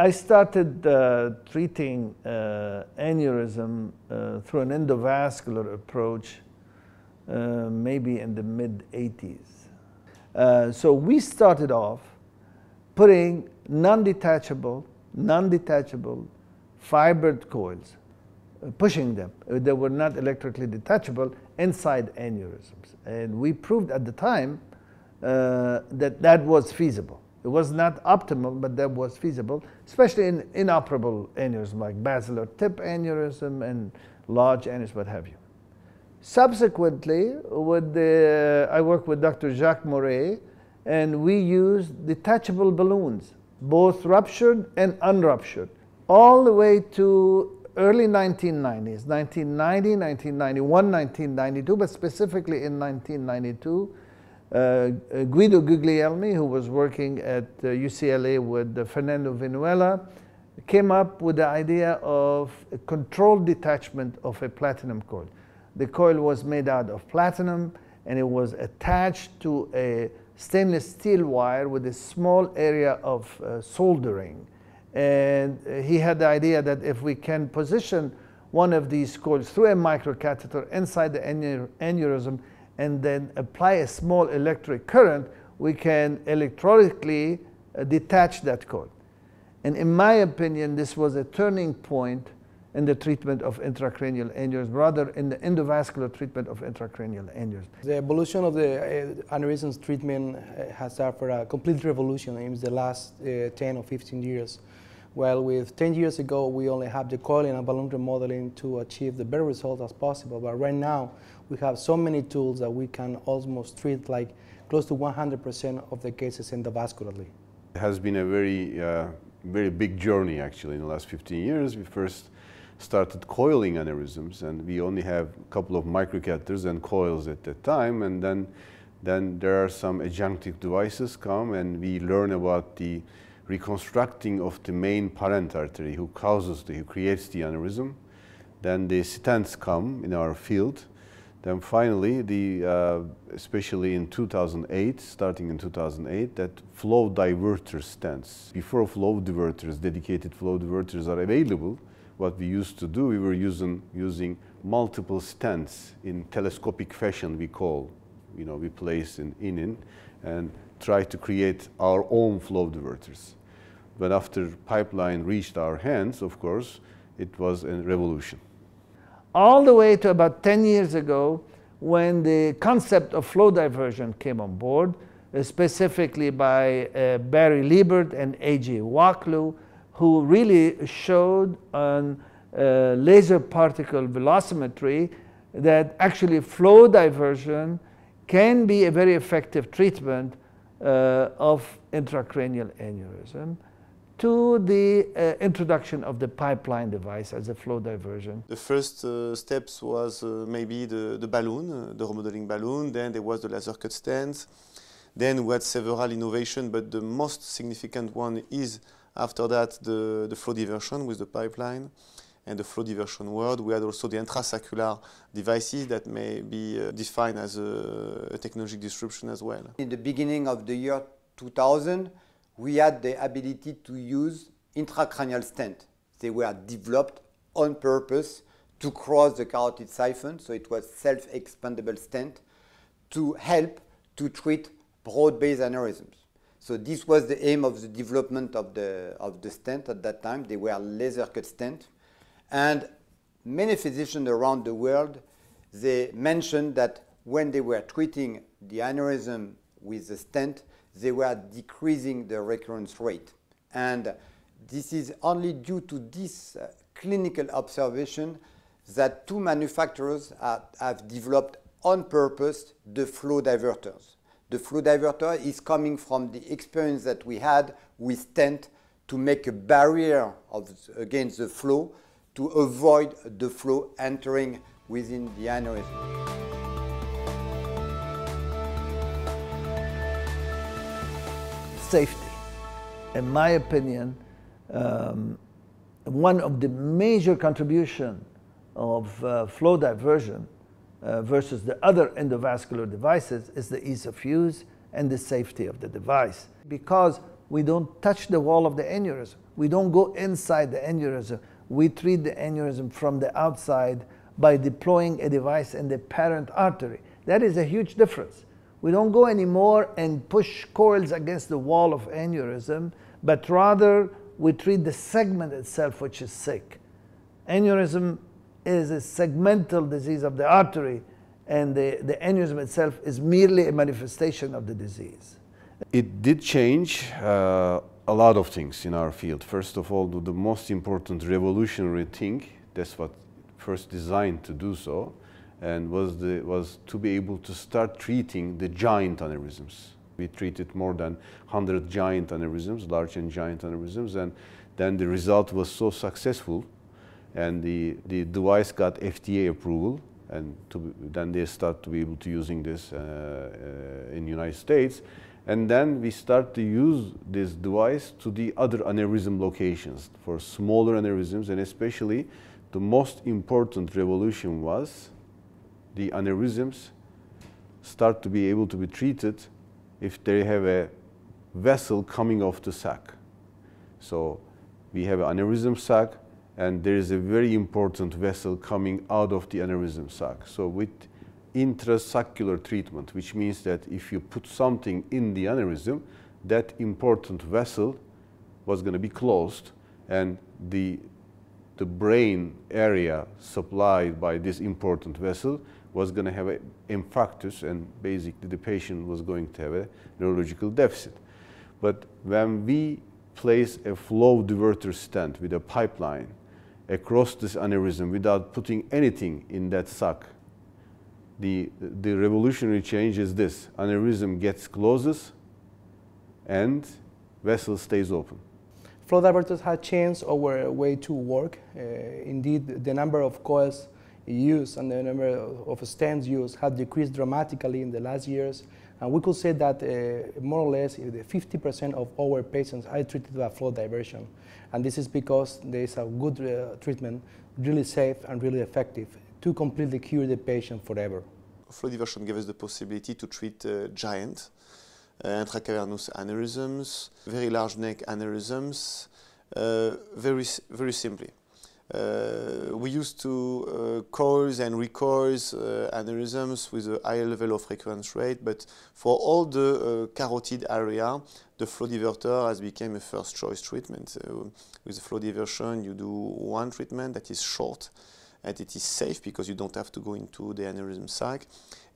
I started treating aneurysm through an endovascular approach maybe in the mid-80s. So we started off putting non-detachable fibered coils, pushing them. They were not electrically detachable inside aneurysms. And we proved at the time that was feasible. It was not optimal, but that was feasible, especially in inoperable aneurysms like basilar tip aneurysm and large aneurysms, what have you. Subsequently, with the, I worked with Dr. Jacques Moret, and we used detachable balloons, both ruptured and unruptured, all the way to early 1990s, 1990, 1991, 1992, but specifically in 1992, Guido Guglielmi, who was working at UCLA with Fernando Vinuela, came up with the idea of a controlled detachment of a platinum coil. The coil was made out of platinum, and it was attached to a stainless steel wire with a small area of soldering. And he had the idea that if we can position one of these coils through a microcatheter inside the aneurysm, and then apply a small electric current, we can electronically detach that coil. And in my opinion, this was a turning point in the treatment of intracranial aneurysm, rather in the endovascular treatment of intracranial aneurysm. The evolution of the aneurysms treatment has suffered a complete revolution in the last 10 or 15 years. Well, with 10 years ago, we only have the coiling and balloon remodeling to achieve the better result as possible. But right now, we have so many tools that we can almost treat like close to 100% of the cases endovascularly. It has been a very big journey, actually, in the last 15 years. We first started coiling aneurysms, and we only have a couple of microcatheters and coils at that time. And then there are some adjunctive devices come, and we learn about the reconstructing of the main parent artery who creates the aneurysm. Then the stents come in our field. Then finally, especially in 2008, starting in 2008, that flow diverter stents. Before flow diverters, dedicated flow diverters are available, what we used to do, we were using multiple stents in telescopic fashion, we call, we place in and try to create our own flow diverters. But after Pipeline reached our hands, of course, it was a revolution. All the way to about 10 years ago, when the concept of flow diversion came on board, specifically by Barry Liebert and A.G. Waklu, who really showed on laser particle velocimetry that actually flow diversion can be a very effective treatment of intracranial aneurysm, to the introduction of the Pipeline device as a flow diversion. The first steps was maybe the balloon, the remodeling balloon, then there was the laser cut stents. Then we had several innovations, but the most significant one is after that the flow diversion with the Pipeline and the flow diversion world. We had also the intrasaccular devices that may be defined as a technological disruption as well. In the beginning of the year 2000, we had the ability to use intracranial stents. They were developed on purpose to cross the carotid siphon, so it was self-expandable stent to help to treat broad-based aneurysms. So this was the aim of the development of the stent at that time. They were laser-cut stents. And many physicians around the world, they mentioned that when they were treating the aneurysm with the stent, they were decreasing the recurrence rate. And this is only due to this clinical observation that two manufacturers have developed on purpose the flow diverters. The flow diverter is coming from the experience that we had with stent to make a barrier against the flow to avoid the flow entering within the aneurysm. Safety. In my opinion, one of the major contributions of flow diversion versus the other endovascular devices is the ease of use and the safety of the device. Because we don't touch the wall of the aneurysm. We don't go inside the aneurysm. We treat the aneurysm from the outside by deploying a device in the parent artery. That is a huge difference. We don't go anymore and push coils against the wall of aneurysm, but rather we treat the segment itself, which is sick. Aneurysm is a segmental disease of the artery, and the aneurysm itself is merely a manifestation of the disease. It did change a lot of things in our field. First of all, the most important revolutionary thing, that's what first designed to do so, and was to be able to start treating the giant aneurysms. We treated more than 100 giant aneurysms, large and giant aneurysms, and then the result was so successful, and the device got FDA approval, and then they start to be able to using this in the United States. And then we start to use this device to the other aneurysm locations for smaller aneurysms, and especially the most important revolution was the aneurysms start to be able to be treated if they have a vessel coming off the sac. So we have an aneurysm sac, and there is a very important vessel coming out of the aneurysm sac. So with intrasaccular treatment, which means that if you put something in the aneurysm, that important vessel was going to be closed, and the brain area supplied by this important vessel was going to have an infarctus, and basically the patient was going to have a neurological deficit. But when we place a flow diverter stent with a pipeline across this aneurysm without putting anything in that sac, the revolutionary change is this: aneurysm gets closes and vessel stays open. Flow diverters have changed our way to work. Indeed, the number of coils used and the number of stents used have decreased dramatically in the last years. And we could say that more or less 50% of our patients are treated by flow diversion. And this is because there is a good treatment, really safe and really effective, to completely cure the patient forever. Flow diversion gave us the possibility to treat giant intracavernous aneurysms, very large neck aneurysms, very simply. We used to coils and recoils aneurysms with a high level of recurrence rate, but for all the carotid area, the flow diverter has become a first choice treatment. With flow diversion, you do one treatment that is short, and it is safe because you don't have to go into the aneurysm sac,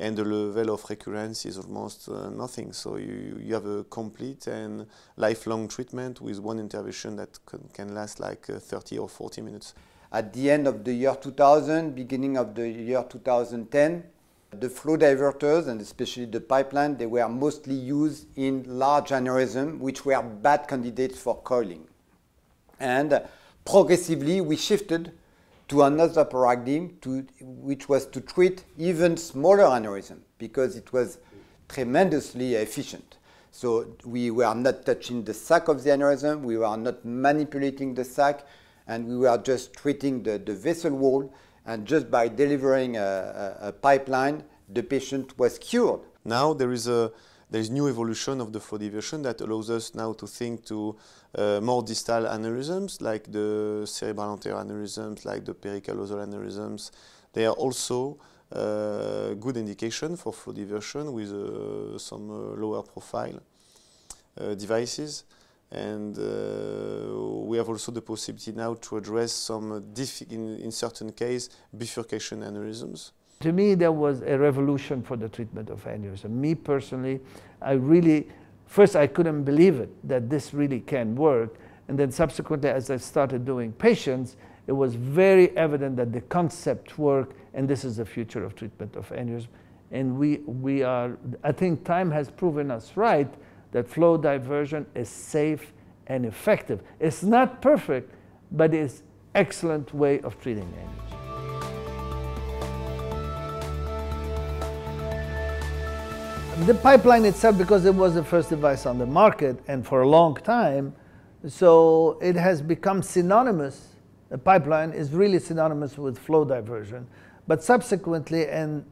and the level of recurrence is almost nothing. So you have a complete and lifelong treatment with one intervention that can last like 30 or 40 minutes. At the end of the year 2000, beginning of the year 2010, the flow diverters, and especially the pipeline, they were mostly used in large aneurysms, which were bad candidates for coiling. And progressively, we shifted to another paradigm, which was to treat even smaller aneurysm, because it was tremendously efficient. So we were not touching the sac of the aneurysm, we were not manipulating the sac, and we were just treating the vessel wall, and just by delivering a pipeline, the patient was cured. Now there is new evolution of the flow diversion that allows us now to think to more distal aneurysms, like the cerebral anterior aneurysms, like the pericallosal aneurysms. They are also good indication for flow diversion with some lower profile devices. And we have also the possibility now to address some, in certain case, bifurcation aneurysms. To me, that was a revolution for the treatment of aneurysm. Me personally, I really, first I couldn't believe it, that this really can work. And then subsequently, as I started doing patients, it was very evident that the concept worked, and this is the future of treatment of aneurysm. And we are, I think time has proven us right, that flow diversion is safe and effective. It's not perfect, but it's an excellent way of treating aneurysm. The pipeline itself, because it was the first device on the market and for a long time, so it has become synonymous. The pipeline is really synonymous with flow diversion. But subsequently and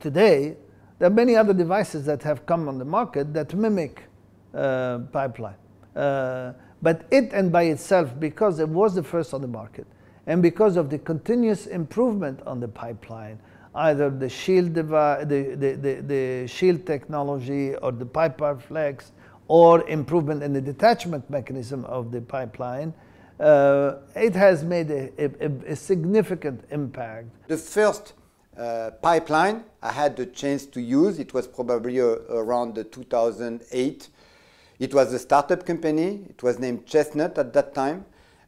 today, there are many other devices that have come on the market that mimic pipeline. But it and by itself, because it was the first on the market, and because of the continuous improvement on the pipeline, either the shield device, the shield technology, or the pipeline flex, or improvement in the detachment mechanism of the pipeline, it has made a significant impact. The first pipeline I had the chance to use, it was probably around 2008. It was a startup company. It was named Chestnut at that time.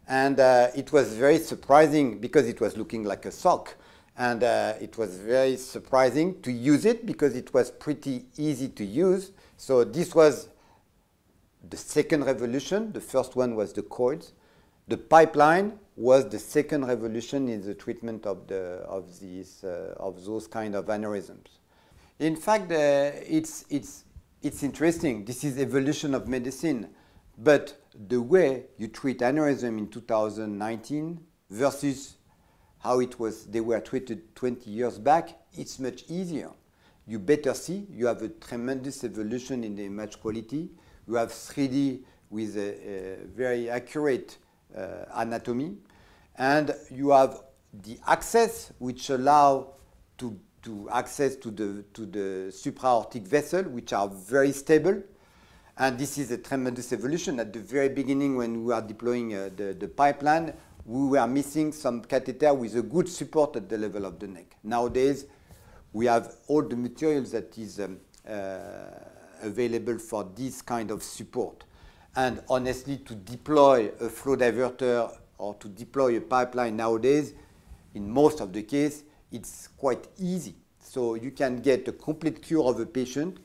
And it was very surprising because it was looking like a sock. And it was very surprising to use it because it was pretty easy to use. So this was the second revolution. The first one was the coils. The pipeline was the second revolution in the treatment of those kind of aneurysms. In fact, it's interesting. This is evolution of medicine, but the way you treat aneurysm in 2019 versus how it was they were treated 20 years back, it's much easier. You better see. You have a tremendous evolution in the image quality. You have 3D with a very accurate anatomy, and you have the access which allow to access to the supraortic vessel, which are very stable. And this is a tremendous evolution. At the very beginning, when we were deploying the pipeline, we were missing some catheter with a good support at the level of the neck. Nowadays, we have all the materials that is available for this kind of support. And honestly, to deploy a flow diverter or to deploy a pipeline nowadays, in most of the case, it's quite easy. So you can get a complete cure of a patient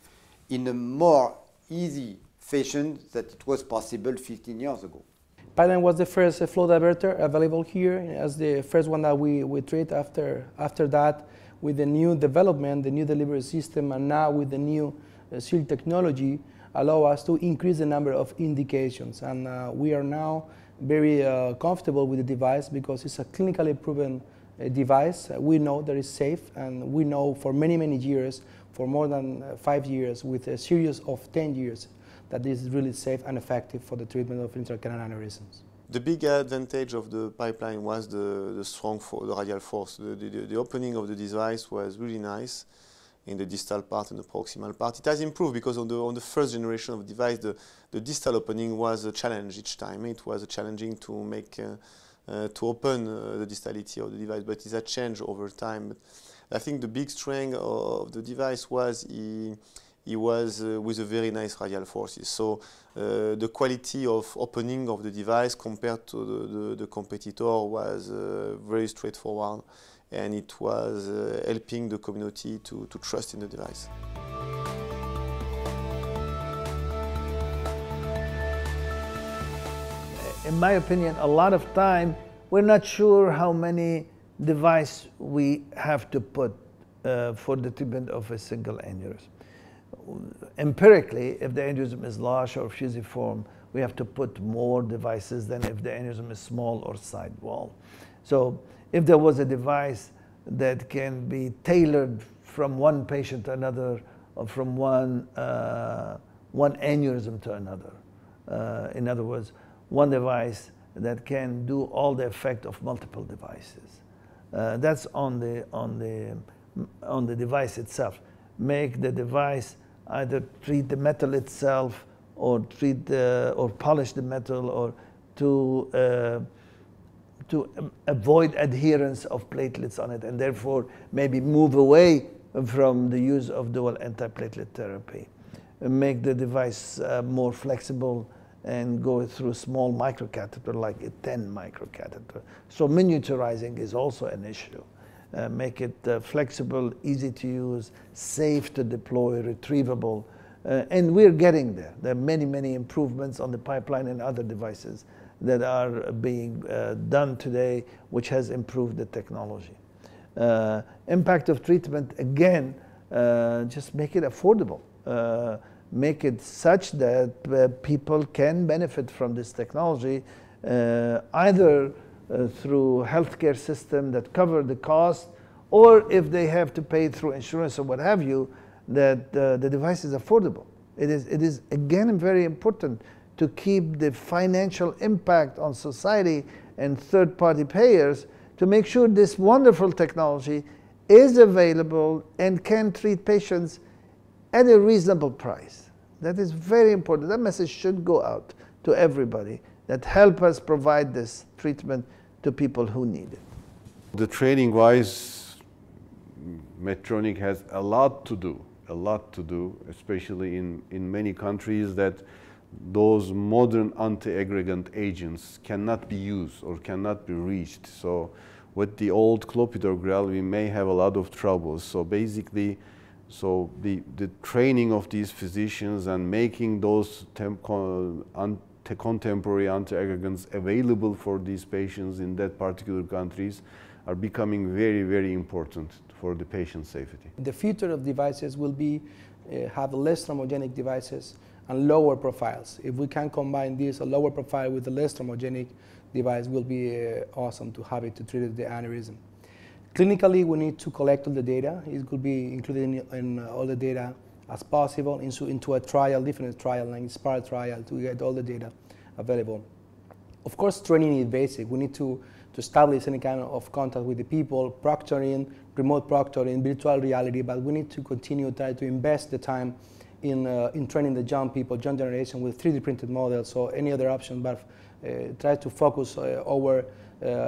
in a more easy fashion than it was possible 15 years ago. Pipeline was the first flow diverter available here as the first one that we treat. After that, with the new development, the new delivery system, and now with the new shield technology, allow us to increase the number of indications. And we are now very comfortable with the device because it's a clinically proven device. We know that it's safe, and we know for many, many years, for more than 5 years, with a series of 10 years, that this is really safe and effective for the treatment of intracanal aneurysms. The big advantage of the pipeline was the strong the radial force. The opening of the device was really nice in the distal part and the proximal part. It has improved because on the first generation of device, the distal opening was a challenge each time. It was challenging to make to open the distality of the device, but it has changed over time. But I think the big strength of the device was it was with a very nice radial forces. So the quality of opening of the device compared to the competitor was very straightforward, and it was helping the community to trust in the device. In my opinion, a lot of time, we're not sure how many devices we have to put for the treatment of a single aneurysm. Empirically, if the aneurysm is large or fusiform, we have to put more devices than if the aneurysm is small or sidewall. So if there was a device that can be tailored from one patient to another, or from one aneurysm to another, in other words, one device that can do all the effect of multiple devices, that's on the device itself. Make the device either treat the metal itself, or treat or polish the metal, or to avoid adherence of platelets on it, and therefore maybe move away from the use of dual antiplatelet therapy. Make the device more flexible and go through small microcatheter, like a 10 microcatheter. So miniaturizing is also an issue. Make it flexible, easy to use, safe to deploy, retrievable. And we're getting there. There are many, many improvements on the pipeline and other devices that are being done today, which has improved the technology. Impact of treatment, again, just make it affordable. Make it such that people can benefit from this technology, either through healthcare system that cover the cost, or if they have to pay through insurance or what have you, that the device is affordable. It is again very important to keep the financial impact on society and third-party payers to make sure this wonderful technology is available and can treat patients at a reasonable price. That is very important. That message should go out to everybody, that help us provide this treatment to people who need it. The training-wise, Medtronic has a lot to do, especially in many countries that those modern anti-aggregant agents cannot be used or cannot be reached. So with the old clopidogrel, we may have a lot of troubles. So basically, the training of these physicians and making those contemporary anti-aggregants available for these patients in that particular countries are becoming very, very important for the patient safety. The future of devices will be have less thromogenic devices and lower profiles. If we can combine this, a lower profile with a less thromogenic device, will be awesome to have it to treat the aneurysm. Clinically, we need to collect all the data. It could be included in all the data as possible into a trial, different trial, like Inspire trial, to get all the data available. Of course, training is basic. We need to establish any kind of contact with the people, proctoring, remote proctoring, virtual reality, but we need to continue try to invest the time in training the young people, young generation with 3D printed models, so any other option, but try to focus our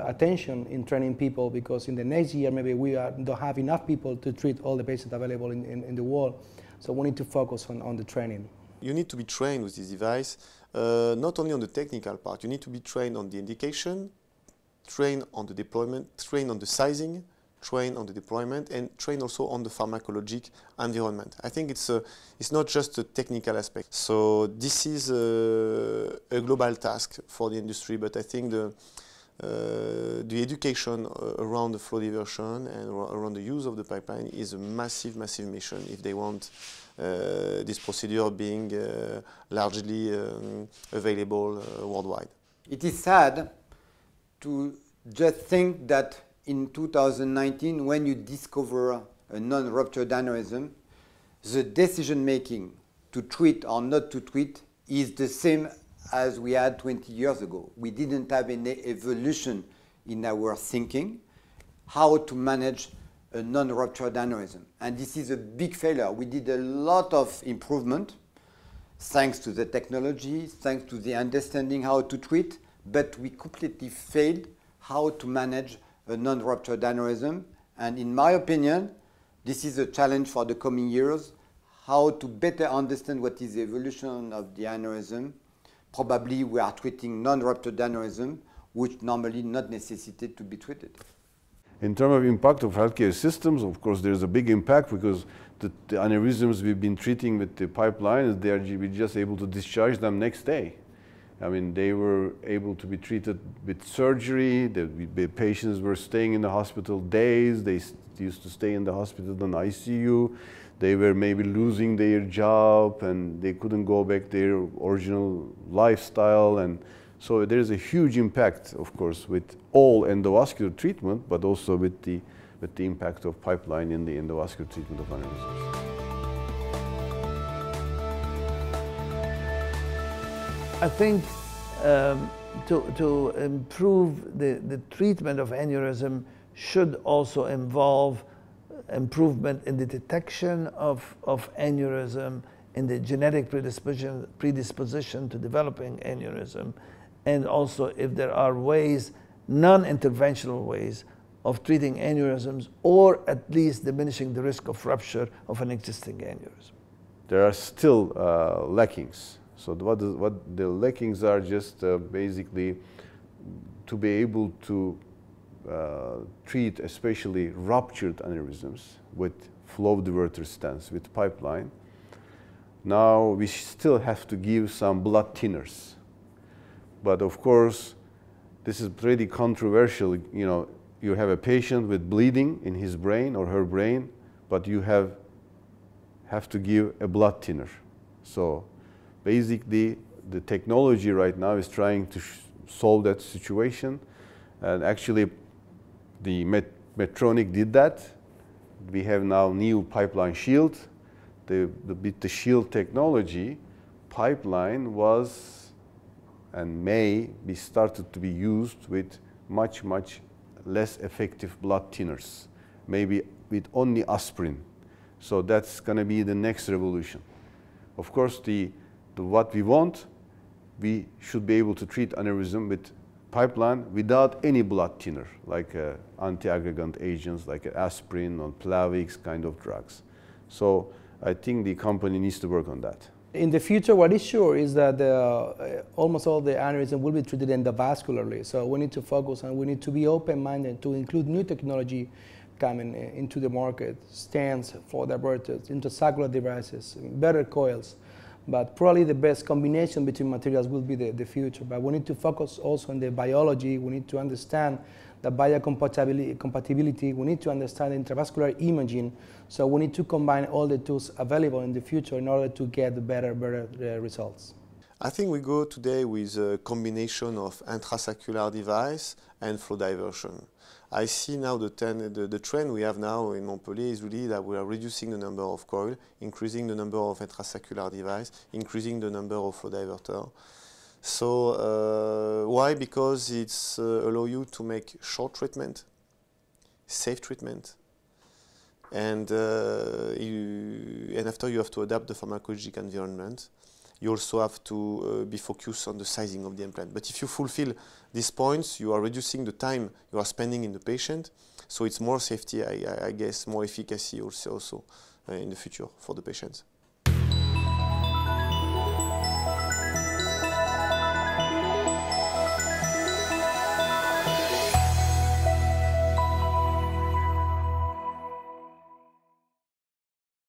attention in training people, because in the next year maybe we don't have enough people to treat all the patients available in the world, so we need to focus on the training. You need to be trained with this device, not only on the technical part, you need to be trained on the indication, train on the deployment, train on the sizing, train on the deployment, and train also on the pharmacologic environment. I think it's not just a technical aspect. So this is a global task for the industry, but I think the education around the flow diversion and around the use of the pipeline is a massive, massive mission if they want this procedure being largely available worldwide. It is sad to just think that in 2019, when you discover a non-ruptured aneurysm, the decision-making to treat or not to treat is the same as we had 20 years ago. We didn't have any evolution in our thinking, how to manage a non-ruptured aneurysm. And this is a big failure. We did a lot of improvement, thanks to the technology, thanks to the understanding how to treat, but we completely failed how to manage a non-ruptured aneurysm. And in my opinion, this is a challenge for the coming years, how to better understand what is the evolution of the aneurysm. Probably we are treating non-ruptured aneurysm, which normally not necessitated to be treated. In terms of impact of healthcare systems, of course, there's a big impact, because the aneurysms we've been treating with the pipeline, they are just able to discharge them next day. I mean, they were able to be treated with surgery. The patients were staying in the hospital days. They used to stay in the hospital in ICU. They were maybe losing their job and they couldn't go back their original lifestyle. And so there is a huge impact, of course, with all endovascular treatment, but also with the impact of pipeline in the endovascular treatment of aneurysms. I think to improve the treatment of aneurysm should also involve improvement in the detection of aneurysm, in the genetic predisposition to developing aneurysm, and also if there are ways, non-interventional ways, of treating aneurysms, or at least diminishing the risk of rupture of an existing aneurysm. There are still lackings. So what the lackings are just basically to be able to treat especially ruptured aneurysms with flow diverter stents, with pipeline. Now we still have to give some blood thinners. But of course, this is pretty controversial. You know, you have a patient with bleeding in his brain or her brain, but you have to give a blood thinner. So basically, the technology right now is trying to solve that situation, and actually the Medtronic did that. We have now new pipeline shield. With the shield technology, pipeline was and may be started to be used with much, much less effective blood thinners, maybe with only aspirin. So that's going to be the next revolution. Of course, what we want, we should be able to treat aneurysm with Pipeline without any blood thinner, like anti-aggregant agents, like aspirin or Plavix kind of drugs. So I think the company needs to work on that. In the future, what is sure is that almost all the aneurysm will be treated endovascularly. So we need to focus and we need to be open-minded to include new technology coming into the market, stents for diverters, intrasaccular devices, better coils. But probably the best combination between materials will be the future. But we need to focus also on the biology. We need to understand the biocompatibility. We need to understand intravascular imaging. So we need to combine all the tools available in the future in order to get better results. I think we go today with a combination of intrasaccular device and flow diversion. I see now the trend we have now in Montpellier is really that we are reducing the number of coils, increasing the number of intrasaccular devices, increasing the number of flow diverters. So why? Because it's allow you to make short treatment, safe treatment, and after you have to adapt the pharmacologic environment. You also have to be focused on the sizing of the implant. But if you fulfill these points, you are reducing the time you are spending in the patient. So it's more safety, I guess, more efficacy also in the future for the patients.